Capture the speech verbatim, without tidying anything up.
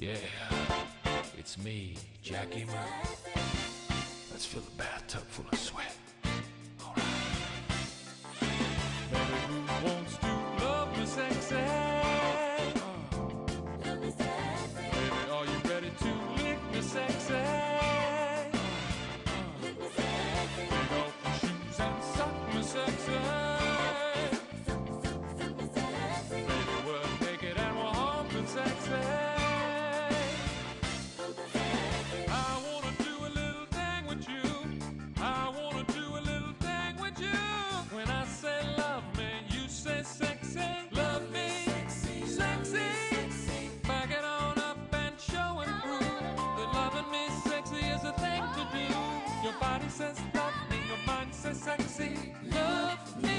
Yeah, it's me, Jackie Moon. Let's fill the bathtub full of sweat. All right. Baby, who wants to love me sexy? Love me sexy. Baby, are you ready to lick me sexy? Lick me sexy. Take off your shoes and suck me sexy. Your body says love me, your mind says sexy. Love me.